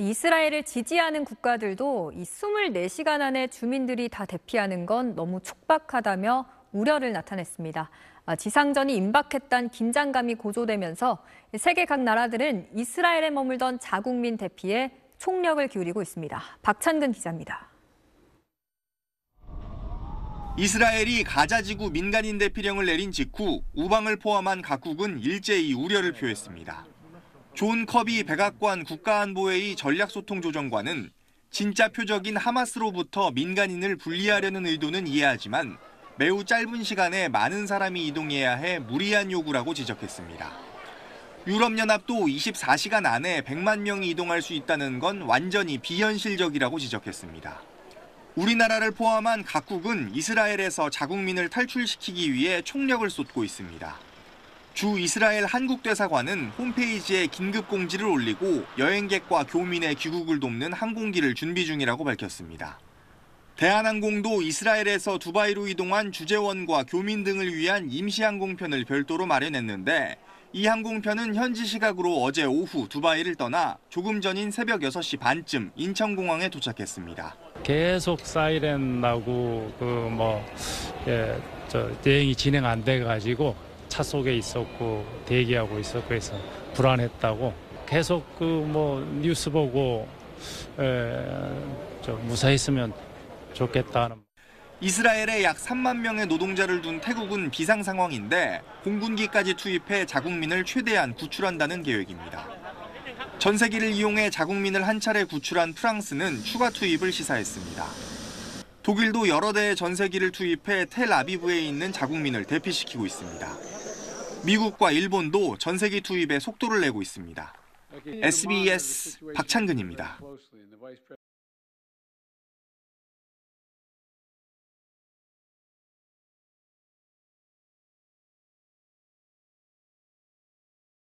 이스라엘을 지지하는 국가들도 이 24시간 안에 주민들이 다 대피하는 건 너무 촉박하다며 우려를 나타냈습니다. 지상전이 임박했다는 긴장감이 고조되면서 세계 각 나라들은 이스라엘에 머물던 자국민 대피에 총력을 기울이고 있습니다. 박찬근 기자입니다. 이스라엘이 가자 지구 민간인 대피령을 내린 직후 우방을 포함한 각국은 일제히 우려를 표했습니다. 존 커비 백악관 국가안보회의 전략소통조정관은 진짜 표적인 하마스로부터 민간인을 분리하려는 의도는 이해하지만 매우 짧은 시간에 많은 사람이 이동해야 해 무리한 요구라고 지적했습니다. 유럽연합도 24시간 안에 100만 명이 이동할 수 있다는 건 완전히 비현실적이라고 지적했습니다. 우리나라를 포함한 각국은 이스라엘에서 자국민을 탈출시키기 위해 총력을 쏟고 있습니다. 주 이스라엘 한국대사관은 홈페이지에 긴급 공지를 올리고 여행객과 교민의 귀국을 돕는 항공기를 준비 중이라고 밝혔습니다. 대한항공도 이스라엘에서 두바이로 이동한 주재원과 교민 등을 위한 임시항공편을 별도로 마련했는데 이 항공편은 현지 시각으로 어제 오후 두바이를 떠나 조금 전인 새벽 6시 반쯤 인천공항에 도착했습니다. 계속 사이렌 나고 여행이 진행 안 돼가지고 차 속에 있었고 대기하고 있었고 그래서 불안했다고 계속 뉴스 보고 무사했으면 좋겠다는. 이스라엘에 약 3만 명의 노동자를 둔 태국은 비상 상황인데 공군기까지 투입해 자국민을 최대한 구출한다는 계획입니다. 전세기를 이용해 자국민을 한 차례 구출한 프랑스는 추가 투입을 시사했습니다. 독일도 여러 대의 전세기를 투입해 텔아비브에 있는 자국민을 대피시키고 있습니다. 미국과 일본도 전세기 투입에 속도를 내고 있습니다. SBS 박찬근입니다.